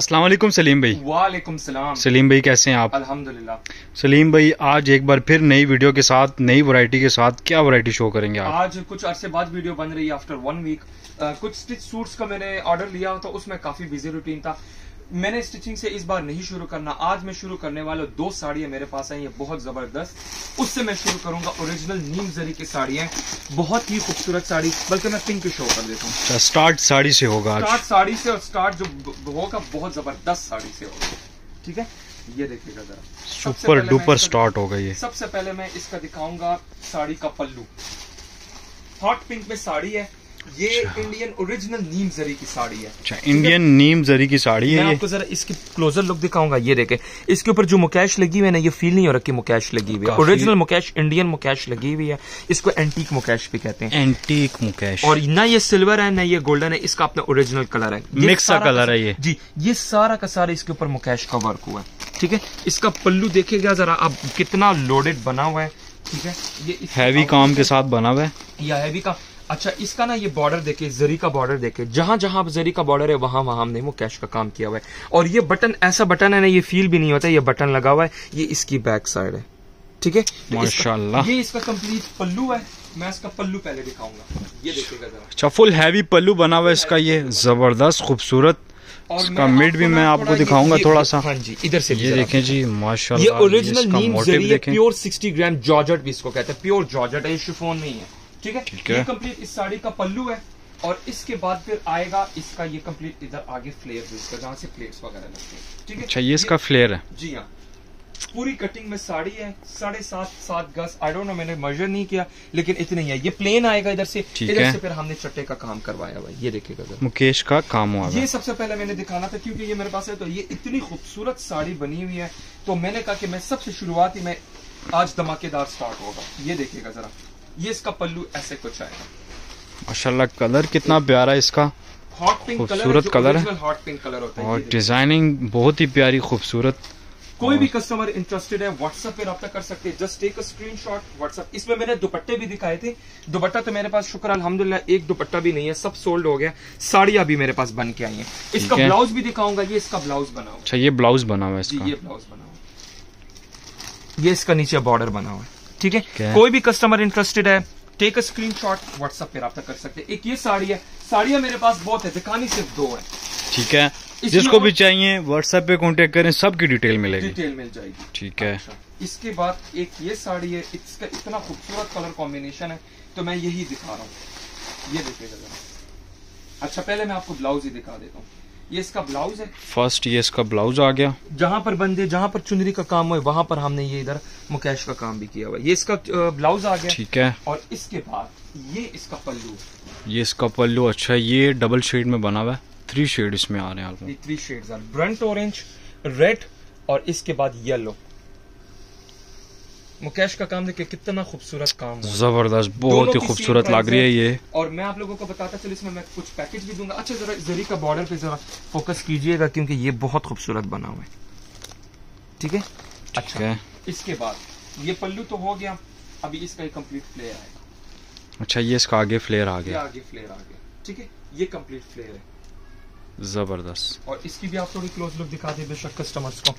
अस्सलाम वालेकुम सलीम भाई। वालेकुम सलाम। सलीम भाई कैसे हैं आप? अल्हम्दुलिल्लाह। सलीम भाई आज एक बार फिर नई वीडियो के साथ, नई वैरायटी के साथ क्या वैरायटी शो करेंगे आप? आज कुछ अरसे बाद वीडियो बन रही है आफ्टर 1 वीक। कुछ स्टिच सूट्स का मैंने ऑर्डर लिया था, उसमें काफी बिजी रूटीन था। मैंने स्टिचिंग से इस बार नहीं शुरू करना। आज मैं शुरू करने वाला 2 साड़ियाँ मेरे पास आई है बहुत जबरदस्त, उससे मैं शुरू करूंगा। ओरिजिनल नीम जरी की साड़ियाँ, बहुत ही खूबसूरत साड़ी, बल्कि मैं पिंक शो कर देता हूँ। स्टार्ट साड़ी से होगा, स्टार्ट साड़ी से, और स्टार्ट जो होगा बहुत जबरदस्त साड़ी से होगा। ठीक है, ये देखिएगा जरा, सुपर डुपर स्टार्ट होगा ये। सबसे पहले मैं इसका दिखाऊंगा साड़ी का पल्लू। हॉट पिंक में साड़ी है ये, इंडियन ओरिजिनल नीम जरी की साड़ी है। अच्छा, इंडियन नीम जरी की साड़ी है। मैं आपको जरा इसकी क्लोजर लुक दिखाऊंगा। ये देखें, इसके ऊपर जो मुकेश लगी हुई है ना, ये फील नहीं हो रखी मुकेश लगी हुई है। ओरिजिनल मुकेश, इंडियन मुकेश लगी हुई है। इसको एंटीक मुकेश भी कहते हैं, एंटीक मुकेश। और ना ये सिल्वर है ना ये गोल्डन है, इसका अपना ओरिजिनल कलर है, मिक्स कलर है ये जी। ये सारा का सारा इसके ऊपर मुकेश का वर्क हुआ है। ठीक है, इसका पल्लू देखिएगा जरा आप, कितना लोडेड बना हुआ है। ठीक है, ये हैवी काम के साथ बना हुआ है या हैवी काम। अच्छा, इसका ना ये बॉर्डर देखे, जरी का बॉर्डर देखे, जहां जहां जरी का बॉर्डर है वहां हमने मुकेश का काम किया हुआ है। और ये बटन ऐसा बटन है ना, ये फील भी नहीं होता, ये बटन लगा हुआ है। ये इसकी बैक साइड है। ठीक है, माशाल्लाह। ये इसका कंप्लीट पल्लू है। मैं इसका पल्लू पहले दिखाऊंगा, ये देखिएगा जरा। अच्छा, फुल हैवी पल्लू बना हुआ है इसका, ये जबरदस्त खूबसूरत। और इसका मिड भी मैं आपको दिखाऊंगा थोड़ा सा। हाँ जी, इधर से ये देखें जी, माशाल्लाह। ये ओरिजिनल नीम जरी है, प्योर 60 ग्राम जॉर्जेट भी इसको कहते हैं, प्योर जॉर्जेट है, शिफॉन नहीं है। ठीक है, ये कंप्लीट इस साड़ी का पल्लू है। और इसके बाद फिर आएगा इसका ये कंप्लीट इधर आगे फ्लेयर है इसका, जहाँ से प्लेट्स वगैरह लगते हैं। ठीक है, अच्छा ये इसका फ्लेयर है जी। हाँ, पूरी कटिंग में साड़ी है, 7.5-7 गज, आई डोंट नो, मैंने मेजर नहीं किया, लेकिन इतने ही है। ये प्लेन आएगा इधर से, इधर से फिर हमने चट्टे का काम करवाया हुआ। ये देखिएगा जरा, मुकेश का काम हुआ। ये सबसे पहले मैंने दिखाना था क्योंकि ये मेरे पास है, तो ये इतनी खूबसूरत साड़ी बनी हुई है, तो मैंने कहा कि मैं सबसे शुरुआत ही में आज धमाकेदार स्टार्ट होगा। ये देखिएगा जरा, ये इसका पल्लू ऐसे कुछ आएगा। माशाल्लाह, कलर कितना प्यारा है इसका, खूबसूरत कलर है, हॉट पिंक कलर होता है। और डिजाइनिंग बहुत ही प्यारी खूबसूरत। कोई भी कस्टमर इंटरेस्टेड है व्हाट्सएप पे रब्ता कर सकते हैं। Just take a screenshot WhatsApp. इसमें मैंने दुपट्टे भी दिखाए थे, दुपट्टा तो मेरे पास शुक्र अल्हम्दुलिल्लाह एक दुपट्टा भी नहीं है, सब सोल्ड हो गया। साड़ियां भी मेरे पास बन के आई है। इसका ब्लाउज भी दिखाऊंगा, ये इसका ब्लाउज बना हुआ। अच्छा, ये ब्लाउज बना हुआ है, ये ब्लाउज बना हुआ, ये इसका नीचे बॉर्डर बना हुआ है। ठीक है, कोई भी कस्टमर इंटरेस्टेड है टेक अ स्क्रीनशॉट व्हाट्सएप पे राब्ता कर सकते हैं। एक ये साड़ी है, साड़ियां मेरे पास बहुत है, दिखानी सिर्फ 2 है। ठीक है, जिसको भी चाहिए व्हाट्सएप पे कांटेक्ट करें, सबकी डिटेल मिलेगी, डिटेल मिल जाएगी। ठीक है, इसके बाद एक ये साड़ी है, इसका इतना खूबसूरत कलर कॉम्बिनेशन है, तो मैं यही दिखा रहा हूँ। ये देखिएगा। अच्छा, पहले मैं आपको ब्लाउज ही दिखा देता हूँ। ये इसका ब्लाउज है फर्स्ट, ये इसका ब्लाउज आ गया। जहां पर बंदे, जहां पर चुनरी का काम हुआ है, वहां पर हमने ये इधर मुकेश का काम भी किया हुआ है। ये इसका ब्लाउज आ गया। ठीक है, और इसके बाद ये इसका पल्लू, ये इसका पल्लू। अच्छा, ये डबल शेड में बना हुआ है, 3 शेड इसमें आ रहे हैं, 3 शेड, ब्रंट ऑरेंज, रेड, और इसके बाद येलो। मुकेश का काम देखिए, कितना खूबसूरत काम, जबरदस्त, बहुत ही खूबसूरत लग रही है ये। और मैं आप लोगों को बताता चलो, इसमें मैं कुछ पैकेज भी दूंगा। अच्छा, जरा जरी का बॉर्डर पे जरा फोकस कीजिएगा क्योंकि ये बहुत खूबसूरत बना हुआ है। ठीक है, अच्छा, इसके बाद ये पल्लू तो हो गया, अभी इसका एक कंप्लीट फ्लेयर आएगा। अच्छा, ये इसका आगे फ्लेयर आ गया, आगे फ्लेयर आ गया। ठीक है, ये कंप्लीट फ्लेयर है, जबरदस्त। और इसकी भी आप थोड़ी क्लोज लुक दिखा दे बेशक कस्टमर्स को।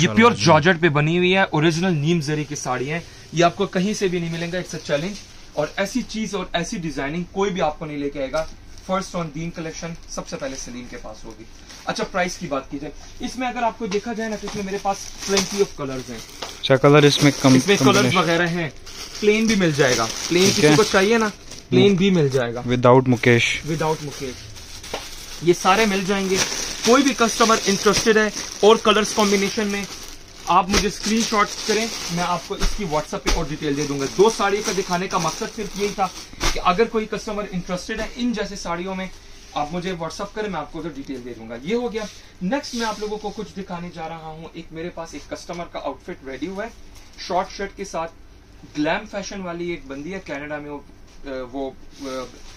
ये प्योर जॉर्जेट पे बनी हुई है, ओरिजिनल नीम जरी की साड़ी है, ये आपको कहीं से भी नहीं मिलेगा। इट्स अ चैलेंज, और ऐसी चीज और ऐसी डिजाइनिंग कोई भी आपको नहीं लेके आएगा। फर्स्ट ऑन दीन कलेक्शन, सबसे पहले सलीम के पास होगी। अच्छा, प्राइस की बात की जाए, इसमें अगर आपको देखा जाए ना, तो इसमें मेरे पास प्लेंटी ऑफ कलर्स हैं। अच्छा, कलर इसमें कलर्स वगैरह हैं। प्लेन भी मिल जाएगा, प्लेन किसी को चाहिए ना, प्लेन भी मिल जाएगा विदाउट मुकेश, विदाउट मुकेश, ये सारे मिल जाएंगे। कोई भी कस्टमर इंटरेस्टेड है और कलर्स कॉम्बिनेशन में आप मुझे स्क्रीनशॉट करें, मैं आपको इसकी व्हाट्सएप पे और डिटेल दे दूंगा। दो साड़ी का दिखाने का मकसद सिर्फ यही था कि अगर कोई कस्टमर इंटरेस्टेड है इन जैसे साड़ियों में, आप मुझे व्हाट्सएप करें, मैं आपको तो डिटेल दे दूंगा। ये हो गया। नेक्स्ट मैं आप लोगों को कुछ दिखाने जा रहा हूँ। एक मेरे पास एक कस्टमर का आउटफिट रेडी हुआ है, शॉर्ट शर्ट के साथ। ग्लैम फैशन वाली एक बंदी है कनाडा में, वो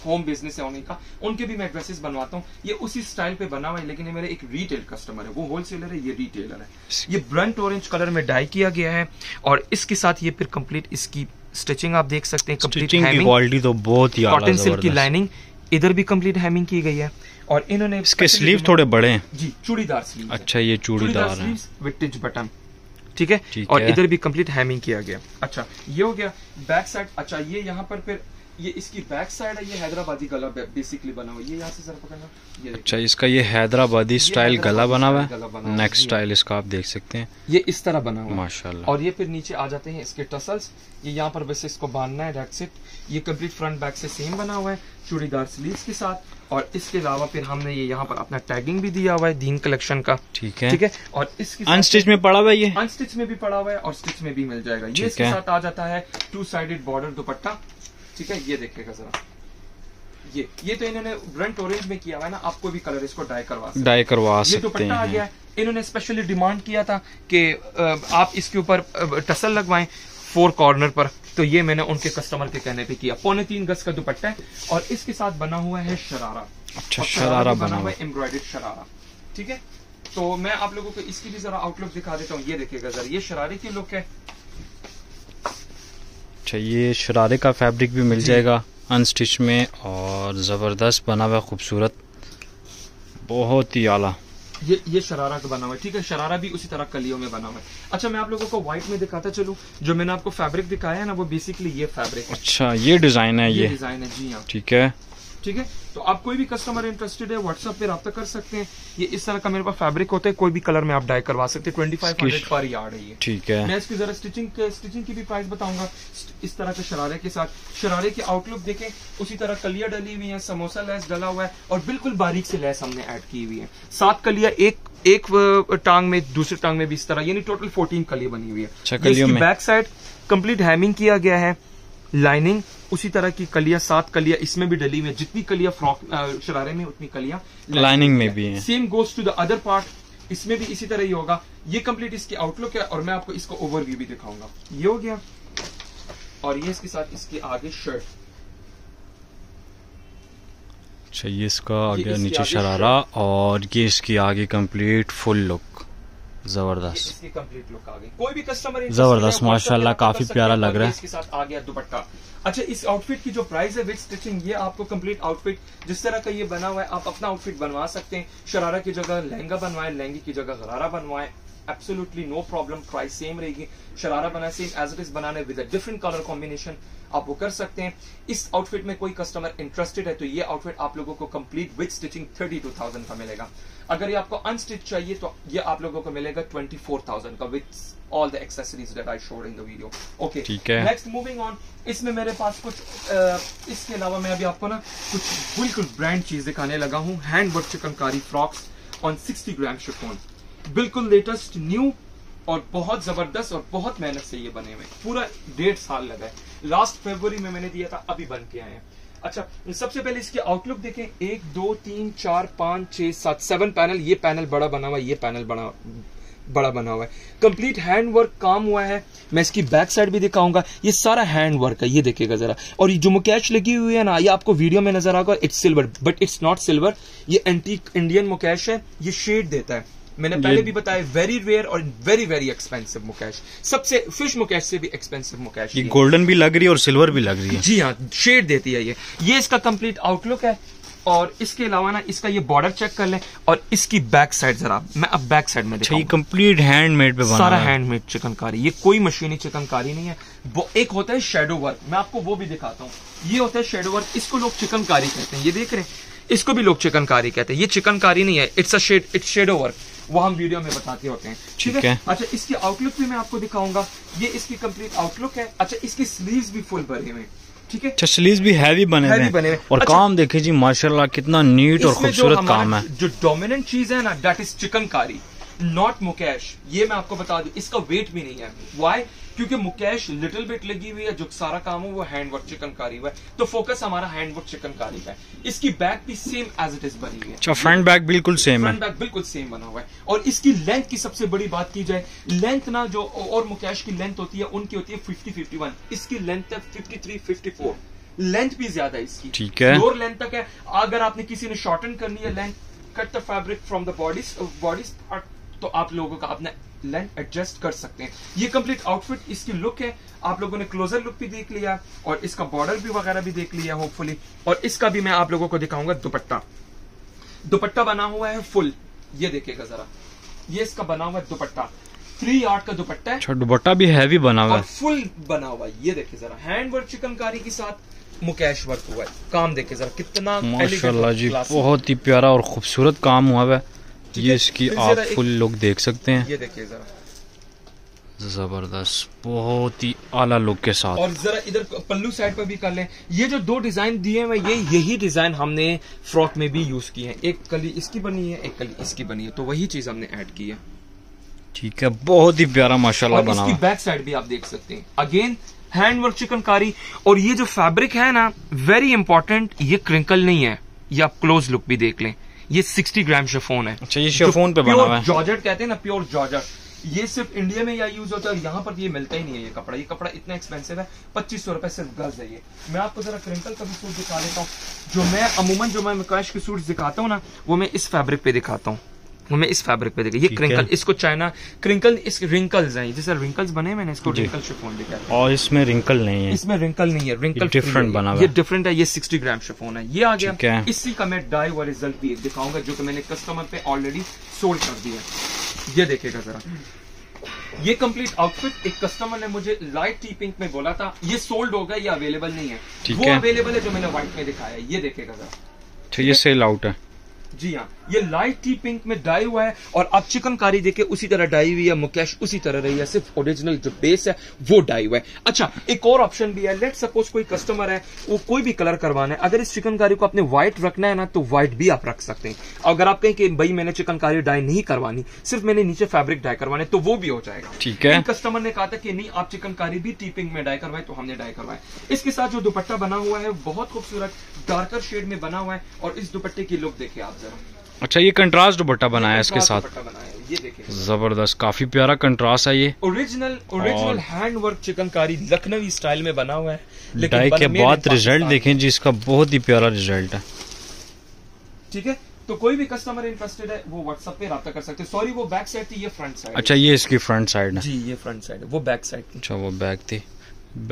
होम बिजनेस है उनका, उनके भी मैं ड्रेसेस बनवाता हूँ। ये उसी स्टाइल पे बना हुआ है, लेकिन ये मेरे एक रिटेल कस्टमर है, वो होलसेलर है, ये रिटेलर है। ये ब्रंट ऑरेंज कलर में डाई किया गया है और इसके साथ ये फिर कंप्लीट इसकी स्टिचिंग आप देख सकते हैं, कंप्लीट हैमिंग, तो बहुत ही कॉटन सिल्क की लाइनिंग, इधर भी कंप्लीट हैमिंग की गई है। और इन्होंने इसके स्लीव थोड़े बड़े हैं जी, चूड़ीदार स्लीव। अच्छा, ये चूड़ीदार है विद टिच बटन, ठीक है। और इधर भी कंप्लीट हैमिंग किया गया। अच्छा, ये हो गया बैक साइड। अच्छा, ये यहाँ पर फिर ये इसकी बैक साइड है। ये हैदराबादी गला बेसिकली बना हुआ है, ये यहाँ से जरा पकड़ना। ये अच्छा, इसका ये हैदराबादी स्टाइल गला बना हुआ है। नेक्स्ट स्टाइल इसका आप देख सकते हैं, ये इस तरह बना हुआ है माशाल्लाह। और ये फिर नीचे आ जाते हैं इसके टसल्स, ये यहाँ पर वैसे इसको बांधना है, दैट्स इट। ये कंप्लीट फ्रंट बैक से सेम बना हुआ है, चूड़ीदार स्लीव्स के साथ। और इसके अलावा फिर हमने ये यहाँ पर अपना टैगिंग भी दिया हुआ है दीन कलेक्शन का, ठीक है, ठीक है। और इसके अनस्टिच में पड़ा हुआ है, ये अनस्टिच में भी पड़ा हुआ है और स्टिच में भी मिल जाएगा। ये इसके साथ आ जाता है टू साइडेड बॉर्डर दुपट्टा, ठीक है। ये देखिएगा जरा, ये तो इन्होंने ब्रंट ऑरेंज में किया हुआ है ना, आपको भी कलर इसको डाई करवा सकते हैं। ये दुपट्टा आ गया है, इन्होंने स्पेशली डिमांड किया था कि आप इसके ऊपर टसल लगवाएं फोर कॉर्नर पर, तो ये मैंने उनके कस्टमर के कहने पे किया। 3.25 गज का दुपट्टा है और इसके साथ बना हुआ है शरारा। अच्छा, शरारा बना हुआ है, एम्ब्रॉयडर्ड शरारा, ठीक है। तो मैं आप लोगों को इसकी भी जरा आउटलुक दिखा देता हूँ। ये देखिएगा जरा, ये शरारे की लुक है। अच्छा, ये शरारे का फैब्रिक भी मिल जाएगा अनस्टिच में और ज़बरदस्त बना हुआ, खूबसूरत, बहुत ही आला। ये शरारा का बना हुआ है, ठीक है। शरारा भी उसी तरह कलियों में बना हुआ है। अच्छा, मैं आप लोगों को व्हाइट में दिखाता चलूं। जो मैंने आपको फैब्रिक दिखाया है ना, वो बेसिकली ये फैब्रिक है। अच्छा, ये डिज़ाइन है, ये डिज़ाइन है जी हाँ, ठीक है, ठीक है। तो आप कोई भी कस्टमर इंटरेस्टेड है व्हाट्सएप पे रब्ता कर सकते हैं। ये इस तरह का मेरे पास फैब्रिक होता है, कोई भी कलर में आप डाई करवा सकते हैं। 2500 पर यार्ड है ये, ठीक है। मैं इसकी जरा स्टिचिंग की भी प्राइस बताऊंगा। इस तरह के शरारे के साथ, शरारे की आउटलुक देखें, उसी तरह कलिया डली हुई है, समोसा लेस डला हुआ है और बिल्कुल बारीक से लेस हमने ऐड की हुई है। 7 कलिया एक टांग में, दूसरी टांग में भी इस तरह, यानी टोटल 14 कलिया बनी हुई है। बैक साइड कंप्लीट हैमिंग किया गया है, लाइनिंग उसी तरह की, कलिया 7 कलिया इसमें भी डली हुई है। जितनी कलिया फ्रॉक शरारे में, उतनी कलिया लाइनिंग में भी है। Same goes to the other part, इसमें भी इसी तरह ही होगा। ये कंप्लीट इसकी आउटलुक है और मैं आपको इसका ओवरव्यू भी दिखाऊंगा। ये हो गया। और ये इसके साथ इसके आगे शर्ट। अच्छा, ये इसका आगे नीचे शरारा और ये इसकी आगे कंप्लीट फुल लुक, जबरदस्त कंप्लीट लुक आ गई। कोई भी कस्टमर जबरदस्त माशाल्लाह, काफी प्यारा लग रहा है। इसके साथ आ गया दुपट्टा। अच्छा, इस आउटफिट की जो प्राइस है विद स्टिचिंग, ये आपको कंप्लीट आउटफिट जिस तरह का ये बना हुआ है, आप अपना आउटफिट बनवा सकते हैं। शरारा की जगह लहंगा बनवाएं, लहंगे की जगह गरारा बनवाएं, absolutely no problem. Price same रहेगी। शरारा बना सेम एज इट इज बनाने with a different colour combination, आप वो कर सकते हैं। इस आउटफिट में कोई कस्टमर इंटरेस्टेड है तो ये आउटफिट आप लोगों को कंप्लीट विद स्टिचिंग 32,000 का मिलेगा। अगर ये आपको अनस्टिच चाहिए तो ये आप लोगों को मिलेगा 24,000 का with all the accessories that I showed in the video, okay, ठीक है। नेक्स्ट मूविंग ऑन, इसमें मेरे पास कुछ इसके अलावा मैं अभी आपको ना कुछ बिल्कुल ब्रांड चीज दिखाने लगा हूँ। Handwork chikankari frocks on 60 gram chiffon, बिल्कुल लेटेस्ट न्यू और बहुत जबरदस्त और बहुत मेहनत से ये बने हुए। पूरा 1.5 साल लगा है, लास्ट फरवरी में मैंने दिया था, अभी बन के आए हैं। अच्छा, सबसे पहले इसकी आउटलुक देखें। 1 2 3 4 5 6 7 7 पैनल। ये पैनल बड़ा बना हुआ है, ये पैनल बड़ा बना हुआ है। कंप्लीट हैंड वर्क काम हुआ है। मैं इसकी बैक साइड भी दिखाऊंगा। ये सारा हैंड वर्क है, ये देखिएगा जरा। और ये जो मुकेश लगी हुई है ना, ये आपको वीडियो में नजर आएगा, it's silver but it's not silver. ये एंटीक इंडियन मुकेश है, ये शेड देता है। मैंने पहले भी बताया, वेरी रेयर और वेरी वेरी एक्सपेंसिव मुकेश, सबसे फिश मुकेश से भी एक्सपेंसिव मुकेश। ये गोल्डन भी लग रही है और सिल्वर भी लग रही है, जी हाँ, शेड देती है। ये इसका कंप्लीट आउटलुक है। और इसके अलावा ना इसका ये बॉर्डर चेक कर लें और इसकी बैक साइड जरा, मैं अब बैक साइड में दिखाऊंगा। कंप्लीट हैंडमेड पे बना, सारा हैंडमेड चिकनकारी। ये कोई मशीनी चिकनकारी नहीं है। वो एक होता है शेडो वर्क, मैं आपको वो भी दिखाता हूँ। ये होता है शेडो वर्क, इसको लोग चिकनकारी कहते हैं। ये देख रहे हैं, इसको भी लोग चिकनकारी कहते हैं। ये चिकनकारी नहीं है, it's a shade, it's shadow work, वो हम वीडियो में बताते होते हैं, ठीक है। अच्छा, इसकी आउटलुक भी मैं आपको दिखाऊंगा। ये इसकी कंप्लीट आउटलुक है। अच्छा, इसकी स्लीव्स भी फुल भरे हुए, ठीक है। स्लीव्स भी हैवी बने हुए और अच्छा, काम देखे जी माशाल्लाह, कितना नीट और खूबसूरत काम है। जो डोमिनेंट चीज है ना, that is chikankari. Not mukaish, ये मैं आपको बता दूं, इसका वेट भी नहीं है। व्हाई? क्योंकि मुकेश लिटिल बिट लगी हुई है, जो सारा काम हो वो हैंडवर्क चिकनकारी हुआ है, तो फोकस हमारा हैंडवर्क चिकनकारी का है। इसकी बैक भी सेम एज इट इज बनी हुई है। अच्छा, फ्रंट बैक बिल्कुल सेम है, फ्रंट बैक बिल्कुल सेम बना हुआ है। और इसकी लेंथ की सबसे बड़ी बात की जाए, लेंथ ना जो और मुकेश की लेंथ होती है उनकी होती है 50-51, इसकी लेंथ है 53-54, लेंथ भी ज्यादा है इसकी, ठीक है, फ्लोर लेंथ तक है। अगर आपने किसी ने शॉर्टन करनी है length, cut the fabric from the bodice part, तो आप लोगों का अपना लेंथ एडजस्ट कर सकते हैं। ये कंप्लीट आउटफिट इसकी लुक है, आप लोगों ने क्लोजर लुक भी देख लिया और इसका बॉर्डर भी वगैरह भी देख लिया होपफुली। और इसका भी मैं आप लोगों को दिखाऊंगा दुपट्टा, दुपट्टा बना हुआ है फुल, ये देखिएगा जरा, ये इसका बना हुआ है दुपट्टा, 3 यार्ड का दुपट्टा है, दुपट्टा भी हैवी बना हुआ है, फुल बना हुआ है, ये देखिए जरा, हैंडवर्क चिकनकारी के साथ मुकेश वर्क हुआ है। काम देखे जरा कितना, माशाल्लाह जी, बहुत ही प्यारा और खूबसूरत काम हुआ है। ये इसकी आप फुल लुक देख सकते हैं, ये देखिए जरा, जबरदस्त, बहुत ही आला लुक के साथ। और जरा इधर पल्लू साइड पर भी कर लें, ये जो 2 डिजाइन दिए हैं यही डिजाइन हमने फ्रॉक में भी यूज किए हैं, एक कली इसकी बनी है, एक कली इसकी बनी है, तो वही चीज हमने ऐड की है, ठीक है, बहुत ही प्यारा माशाल्लाह बना। इसकी बैक साइड भी आप देख सकते हैं, अगेन हैंडवर्क चिकनकारी। और ये जो फैब्रिक है ना, वेरी इंपॉर्टेंट, ये क्रिंकल नहीं है, ये आप क्लोज लुक भी देख लें, ये 60 ग्राम शिफॉन है। अच्छा, ये शिफॉन पे बना हुआ है, जॉर्जेट कहते हैं ना, प्योर जॉर्जेट, ये सिर्फ इंडिया में यूज होता है, यहाँ पर ये मिलता ही नहीं है। ये कपड़ा इतना एक्सपेंसिव है, 2500 रुपए सिर्फ गज है ये। मैं आपको जरा क्रिंकल का भी सूट दिखा देता हूँ, जो मैं अमूमन मुकेश के सूट दिखाता हूँ ना, वो मैं इस फैब्रिक पे दिखाता हूँ, हमें इस फैब्रिक पे देखे ये क्रिंकल, इसको चाइना क्रिंकल, इसके रिंकल्स हैं, जैसे रिंकल्स बने, मैंने इसको रिंकल शिफॉन दिखाया है। और इसमें रिंकल नहीं है, इसमें रिंकल नहीं है, रिंकल डिफरेंट बना हुआ है, ये डिफरेंट है, ये 60 ग्राम शिफॉन है। ये आ गया, इसी का मैं डाई वाला रिजल्ट भी दिखाऊंगा, जो कि मैंने कस्टमर पे ऑलरेडी सोल्ड कर दिया है। ये देखेगा जरा, ये कंप्लीट आउटफिट एक कस्टमर ने मुझे लाइट टी पिंक में बोला था, ये सोल्ड होगा, ये अवेलेबल नहीं है, वो अवेलेबल है जो मैंने व्हाइट में दिखाया है। ये देखेगा जरा, ये सेल आउट है जी हाँ, ये लाइट टी पिंक में डाई हुआ है। और आप चिकनकारी देखे उसी तरह डाई हुई है, मुकेश उसी तरह रही है, सिर्फ ओरिजिनल जो बेस है वो डाई हुआ है। अच्छा, एक और ऑप्शन भी है, लेट सपोज कोई कस्टमर है, वो कोई भी कलर करवाना है, अगर इस चिकनकारी को आपने व्हाइट रखना है ना, तो व्हाइट भी आप रख सकते हैं। अगर आप कहें कि भाई मैंने चिकनकारी डाई नहीं करवानी, सिर्फ मैंने नीचे फैब्रिक डाई करवाना है, तो वो भी हो जाएगा, ठीक है। कस्टमर ने कहा था कि नहीं आप चिकनकारी भी टी पिंक में डाई करवाए, तो हमने डाई करवाया। इसके साथ जो दुपट्टा बना हुआ है बहुत खूबसूरत डार्कर शेड में बना हुआ है, और इस दुपट्टे की लुक देखिए आप। अच्छा, ये कंट्रास्ट दुपट्टा बनाया इसके साथ, ये देखिए जबरदस्त, काफी प्यारा कंट्रास्ट है। ये original handwork chikankari Lucknowi style में बना हुआ है, लेकिन के बाद रिजल्ट देखें जी, इसका बहुत ही प्यारा रिजल्ट है, ठीक है। तो कोई भी कस्टमर इंटरेस्टेड है वो व्हाट्सएप पे राब्ता कर सकते हैं। सॉरी, वो बैक साइड थी, ये फ्रंट साइड। अच्छा, ये इसकी फ्रंट साइड है जी, ये फ्रंट साइड है, वो बैक साइड थी। अच्छा, वो बैक थी,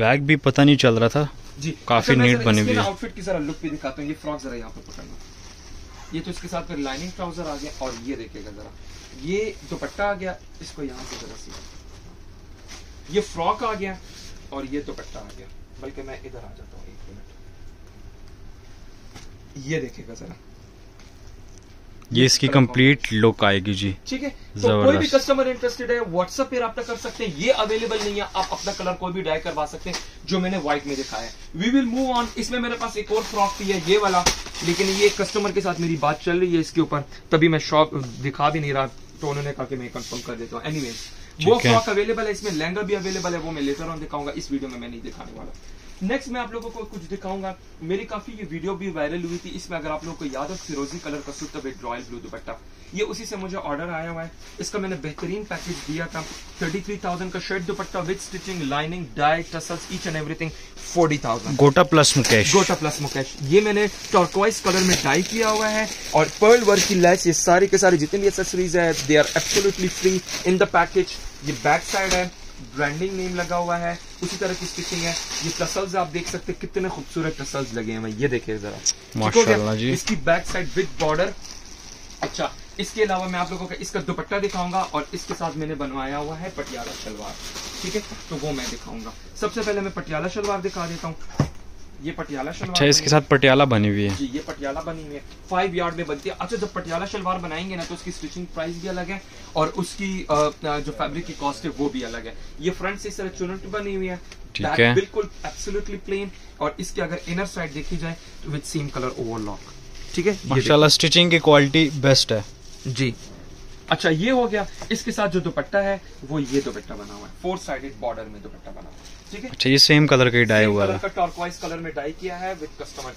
बैक भी पता नहीं चल रहा था जी, काफी नीट बनी हुई है। आउटफिट की जरा लुक भी दिखाता हूँ, ये फ्रॉक जरा यहाँ पर पकड़ना, ये तो इसके साथ फिर लाइनिंग ट्राउजर आ गया, और ये देखिएगा जरा, ये दुपट्टा आ गया, इसको यहाँ से जरा सी, ये फ्रॉक आ गया, और ये दुपट्टा आ गया। बल्कि मैं इधर आ जाता हूँ 1 मिनट, ये देखिएगा जरा, ये इसकी कंप्लीट लुक आएगी जी, ठीक है। तो कोई भी कस्टमर इंटरेस्टेड है व्हाट्सएप पे रब्ता कर सकते हैं, ये अवेलेबल नहीं है, आप अपना कलर कोई भी डाई करवा सकते हैं, जो मैंने व्हाइट में दिखाया है। We will move on. इसमें मेरे पास एक और फ्रॉक भी है, ये वाला, लेकिन ये कस्टमर के साथ मेरी बात चल रही है इसके ऊपर, तभी मैं शॉप दिखा भी नहीं रहा, तो उन्होंने कहा कि मैं कंफर्म कर देता हूँ। एनीवेज, वो फ्रॉक अवेलेबल है, इसमें लहंगा भी अवेलेबल है, वो मैं लेटर ऑन दिखाऊंगा, इस वीडियो में मैं नहीं दिखाने वाला। नेक्स्ट मैं आप लोगों को कुछ दिखाऊंगा, मेरी काफी ये वीडियो भी वायरल हुई थी, इसमें अगर आप लोगों को याद हो फिरोजी कलर का सूट था विद रॉयल ब्लू दुपट्टा, ये उसी से मुझे ऑर्डर आया हुआ है, इसका मैंने बेहतरीन पैकेज दिया था, 33,000 का shirt dupatta with stitching, lining, dye, tassels, each and everything, 40,000। Gota plus mukaish, gota plus Mukesh, ये मैंने टर्कवाइज कलर में डाई किया हुआ है, और पर्ल वर्क की लैस, ये सारे के सारे जितनी भी एक्सेसरीज है they are absolutely free in the package. ये बैक साइड है, ब्रांडिंग नेम लगा हुआ है, उसी तरह की स्टिचिंग है, ये टसल्स आप देख सकते हैं, कितने खूबसूरत टसल्स लगे हैं, ये देखिए जरा, माशाल्लाह जी। इसकी बैक साइड विद बॉर्डर। अच्छा, इसके अलावा मैं आप लोगों का इसका दुपट्टा दिखाऊंगा, और इसके साथ मैंने बनवाया हुआ है पटियाला शलवार, ठीक है, तो वो मैं दिखाऊंगा। सबसे पहले मैं पटियाला शलवार दिखा देता हूँ, ये पटियाला शलवार। अच्छा, इसके साथ पटियाला बनी हुई है जी, ये पटियाला बनी हुई है, 5 यार्ड में बनती है। अच्छा, जब पटियाला शलवार बनाएंगे ना, तो उसकी स्टिचिंग प्राइस भी अलग है, और उसकी जो फैब्रिक की कॉस्ट है वो भी अलग है। ये फ्रंट से इस तरह चुनट बनी हुई है, ठीक है, बिल्कुल एब्सोल्युटली प्लेन। और इसकी अगर इनर साइड देखी जाए तो विद सेम कलर ओवरलॉक, ठीक है, माशाल्लाह स्टिचिंग की क्वालिटी बेस्ट है जी। अच्छा ये हो गया। इसके साथ जो दुपट्टा है वो ये दुपट्टा बना हुआ है, फोर साइडेड बॉर्डर में दुपट्टा बना हुआ है, ठीक है। अच्छा ये सेम कलर का ही डाई हुआ है, टर्कवाइज कलर में डाई किया है विद कस्टमर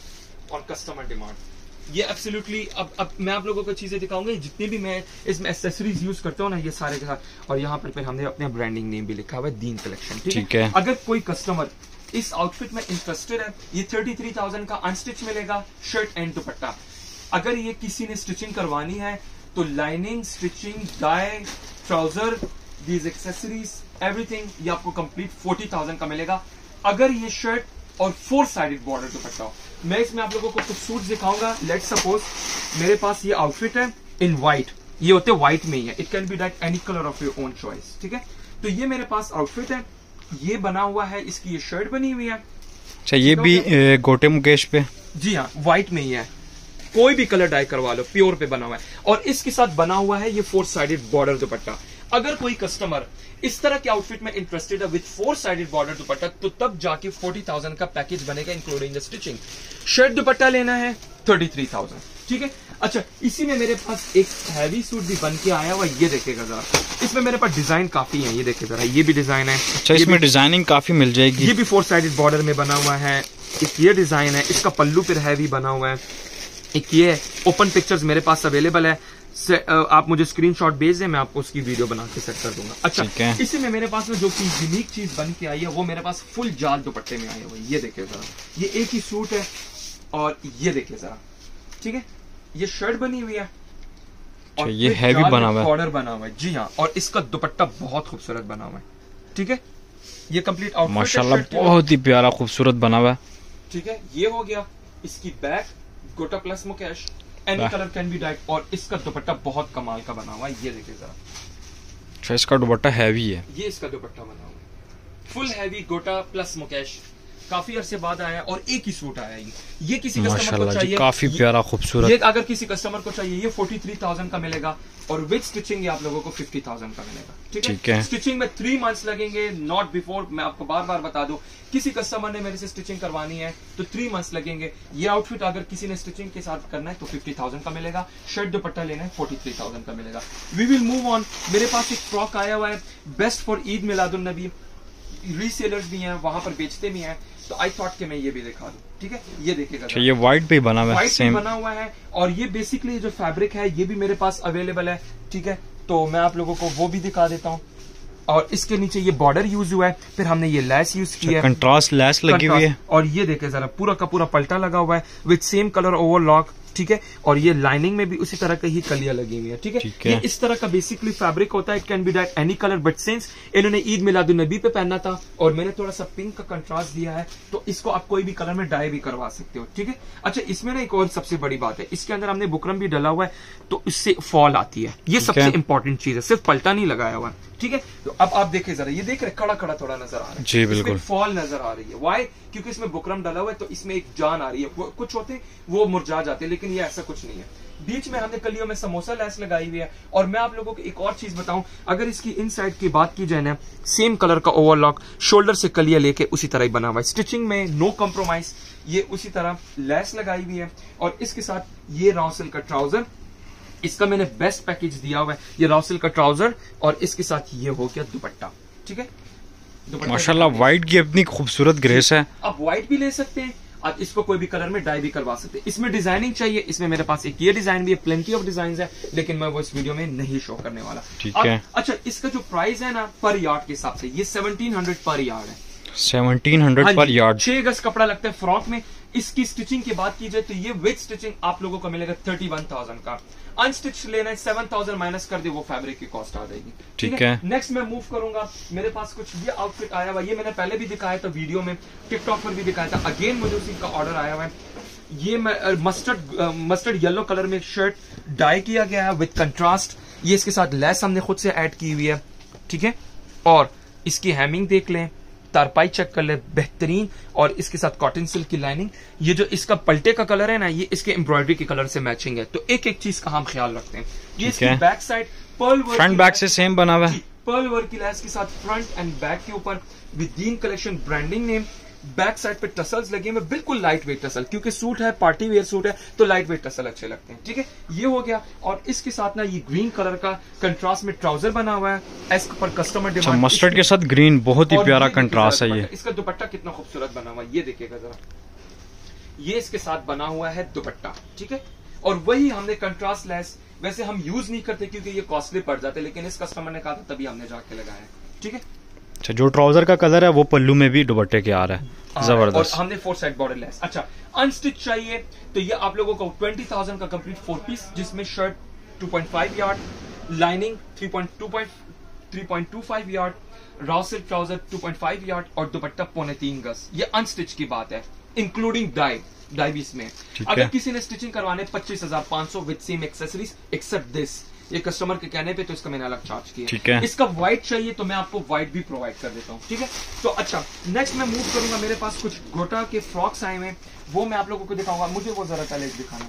और कस्टमर डिमांड। ये एब्सोल्युटली अब मैं आप लोगों को चीजें दिखाऊंगा जितनी भी मैं इसमें एक्सेसरीज यूज करता हूँ ना, ये सारे के साथ। और यहाँ पर हमने अपने ब्रांडिंग नेम भी लिखा हुआ है, दीन कलेक्शन, ठीक है। अगर कोई कस्टमर इस आउटफिट में इंटरेस्टेड है, ये 33,000 का अनस्टिच मिलेगा शर्ट एंड दुपट्टा। अगर ये किसी ने स्टिचिंग करवानी है तो lining, stitching, dye, trouser, these accessories, everything, ये आपको कंप्लीट 40,000 का मिलेगा अगर ये शर्ट और फोर साइडेड बॉर्डर दुपट्टा हो। मैं इसमें आप लोगों को कुछ सूट दिखाऊंगा। लेट्स सपोज मेरे पास ये आउटफिट है इन व्हाइट, ये होते व्हाइट में ही है, it can be dyed any colour of your own choice, ठीक है। तो ये मेरे पास आउटफिट है, ये बना हुआ है, इसकी ये शर्ट बनी हुई है। अच्छा ये भी गोटे मुकेश पे, जी हाँ, व्हाइट में ही है, कोई भी कलर डाई करवा लो, प्योर पे बना हुआ है। और इसके साथ बना हुआ है ये फोर साइडेड बॉर्डर दुपट्टा। अगर कोई कस्टमर इस तरह के आउटफिट में इंटरेस्टेड है with four sided border dupatta तो तब जाके 40,000 का पैकेज बनेगा including the stitching. Shirt dupatta लेना है 33,000, ठीक है। अच्छा इसी में मेरे पास एक हैवी सूट भी बन के आया हुआ, ये देखेगा जरा, इसमें मेरे पास डिजाइन काफी है, ये देखेगा जरा, ये भी डिजाइन है। अच्छा इसमें डिजाइनिंग काफी मिल जाएगी, ये भी फोर साइडेड बॉर्डर में बना हुआ है, एक ये डिजाइन है, इसका पल्लू पर हैवी बना हुआ है, एक ये ओपन पिक्चर्स मेरे पास अवेलेबल है। आप मुझे स्क्रीनशॉट भेज दें, मैं आपको उसकी वीडियो बना के सेट कर दूंगा। अच्छा इसी में मेरे पास में जो कि यूनिक चीज बन के आई है वो मेरे पास फुल जाल दुपट्टे में आई है, ये देखिए जरा, ये एक ही सूट है और ये देखिए जरा, ठीक है। ये शर्ट बनी हुई है और ये हैवी बना हुआ है, बॉर्डर बना हुआ है, जी हाँ, और इसका दुपट्टा बहुत खूबसूरत बना हुआ है, ठीक है। ये कंप्लीट आउटफिट माशाल्लाह बहुत ही प्यारा खूबसूरत बना हुआ है, ठीक है। ये हो गया इसकी back, gota plus mukaish, any colour can be dyed, और इसका दुपट्टा बहुत कमाल का बना हुआ है, ये देखिए जरा। अच्छा इसका दुपट्टा हैवी है, ये इसका दुपट्टा बना हुआ है full heavy, gota plus mukaish, काफी अरसे बाद आया है और एक ही सूट आया है। ये किसी कस्टमर को चाहिए, काफी प्यारा खूबसूरत, ये अगर किसी कस्टमर को चाहिए ये 43,000 का मिलेगा और विद स्टिचिंग आप लोगों को 50,000 का मिलेगा, ठीक है। स्टिचिंग में 3 मंथ्स लगेंगे, नॉट बिफोर, मैं आपको बार बार बता दूं। किसी कस्टमर ने मेरे से स्टिचिंग करवानी है तो 3 मंथ्स लगेंगे। ये आउटफिट अगर किसी ने स्टिचिंग के साथ करना है तो 50,000 का मिलेगा, शर्ट दुपट्टा लेना है 43,000 का मिलेगा। We will move on. मेरे पास एक फ्रॉक आया हुआ है best for Eid Miladun Nabi, resellers भी हैं, वहां पर बेचते भी हैं, तो आई थॉट कि मैं ये भी दिखा दूं, ठीक है। ये देखिएगा, ये व्हाइट पे बना हुआ है, सेम बना हुआ है, और ये बेसिकली जो फैब्रिक है ये भी मेरे पास अवेलेबल है, ठीक है। तो मैं आप लोगों को वो भी दिखा देता हूँ। और इसके नीचे ये बॉर्डर यूज हुआ है, फिर हमने ये लैस यूज किया है, कंट्रास्ट लैस लगी हुई है, और ये देखे जरा पूरा का पूरा पलटा लगा हुआ है विद सेम कलर ओवरलॉक, ठीक है। और ये लाइनिंग में भी उसी तरह की ही कलियां लगी हुई है, ठीक है। ये इस तरह का बेसिकली फैब्रिक होता है, it can be dyed any colour but since इन्होंने ईद मिलादुन नबी पे पहना था और मैंने थोड़ा सा पिंक का कंट्रास्ट दिया है तो इसको आप कोई भी कलर में डाई भी करवा सकते हो, ठीक है। अच्छा इसमें ना एक और सबसे बड़ी बात है, इसके अंदर हमने बुकरम भी डाला हुआ है तो इससे फॉल आती है, ये सबसे इंपॉर्टेंट चीज है, सिर्फ पलटा नहीं लगाया हुआ, ठीक है। तो अब आप देखें जरा, ये देख रहे कड़ा कड़ा थोड़ा नजर आ रहा है, जी बिल्कुल फॉल नजर आ रही है। वाई? क्योंकि इसमें बुकरम डाला हुआ है तो इसमें एक जान आ रही है, कुछ होते वो मुरझा जाते, लेकिन ये ऐसा कुछ नहीं है। बीच में हमने कलियों में समोसा लैस लगाई हुई है। और मैं आप लोगों को एक और चीज बताऊं, अगर इसकी इनसाइड की बात की जाए ना, सेम कलर का ओवरलॉक, शोल्डर से कलियां लेके उसी तरह ही बना हुआ है, स्टिचिंग में नो कॉम्प्रोमाइज, ये उसी तरह लैस लगाई हुई है। और इसके साथ ये राउसल का ट्राउजर, इसका मैंने बेस्ट पैकेज दिया हुआ है, ये राउसल का ट्राउजर और इसके साथ ये हो गया दुपट्टा, ठीक है। माशाल्लाह व्हाइट की अपनी खूबसूरत ग्रेस है, आप व्हाइट भी ले सकते हैं, आप इसको कोई भी कलर में डाई भी करवा सकते हैं। इसमें डिजाइनिंग चाहिए, इसमें मेरे पास एक ये डिजाइन भी है, प्लेंटी ऑफ डिजाइन है, लेकिन मैं वो इस वीडियो में नहीं शो करने वाला, ठीक है। अच्छा इसका जो प्राइस है ना पर यार्ड के हिसाब से, ये 1700 पर यार्ड है, 1700 पर यार्ड। 6 गज कपड़ा लगता है फ्रॉक में। इसकी स्टिचिंग की बात की जाए तो ये विद स्टिचिंग आप लोगों को मिलेगा 31,000 का, अनस्टिच लेना है 7,000 माइनस कर दे, वो फैब्रिक की कॉस्ट आ जाएगी, ठीक है। नेक्स्ट मैं मूव करूंगा, मेरे पास कुछ ये आउटफिट आया हुआ, ये मैंने पहले भी दिखाया था वीडियो में, टिकटॉक पर भी दिखाया था, अगेन मुझे उसी का ऑर्डर आया हुआ है। ये मस्टर्ड येलो कलर में शर्ट डाई किया गया है विद कंट्रास्ट, ये इसके साथ लेस हमने खुद से ऐड की हुई है, ठीक है। और इसकी हैमिंग देख लें, तारपाई चेक कर ले, बेहतरीन। और इसके साथ कॉटन सिल्क की लाइनिंग, ये जो इसका पलटे का कलर है ना, ये इसके एम्ब्रॉयडरी के कलर से मैचिंग है, तो एक एक चीज का हम ख्याल रखते हैं। ये इसकी back side pearl work, front back से सेम बना हुआ है, पर्ल वर्क की लैस के साथ फ्रंट एंड बैक के ऊपर, with Deen collection branding name, back side पे टसल्स लगे हुए, बिल्कुल लाइट वेट टसल, क्योंकि सूट है, पार्टी वेयर सूट है, तो लाइट वेट टसल अच्छे लगते हैं। ठीक है, ये हो गया। और इसके साथ ना ये ग्रीन कलर का कंट्रास्ट में ट्राउजर बना हुआ है, एस पर कस्टमर डिमांड। मस्टर्ड के साथ ग्रीन, बहुत ही प्यारा कंट्रास्ट है ये। इसका दुपट्टा कितना खूबसूरत बना हुआ है, ये देखिएगा जरा, ये इसके साथ बना हुआ है दुपट्टा। ठीक है, और वही हमने कंट्रास्ट लेस, वैसे हम यूज नहीं करते क्योंकि ये कॉस्टली पड़ जाते, लेकिन इस कस्टमर ने कहा था तभी हमने जाके लगाया। ठीक है, अच्छा, जो ट्राउजर का कलर है वो पल्लू में भी दुपट्टे के आ रहा है, जबरदस्त। और हमने फोर साइड बॉर्डर लेस। अच्छा, अनस्टिच चाहिए तो ये आप लोगों को 20,000 का कंप्लीट 4 पीस, जिसमें shirt 2.5 yard, lining 3.25 yard, raw silk trouser 2.5 yard और दुपट्टा 3.25 गज। ये अनस्टिच की बात है, इंक्लूडिंग डाई भी इसमें। अगर किसी ने स्टिचिंग करवाने 25,500 with same accessories except this, ये कस्टमर के कहने पे, तो इसका मैंने अलग चार्ज किया है। इसका व्हाइट चाहिए तो मैं आपको व्हाइट भी प्रोवाइड कर देता हूँ। ठीक है, तो अच्छा, नेक्स्ट मैं मूव करूंगा, मेरे पास कुछ गोटा के फ्रॉक्स आए हैं, वो मैं आप लोगों को दिखाऊंगा। मुझे वो जरा पहले दिखाना,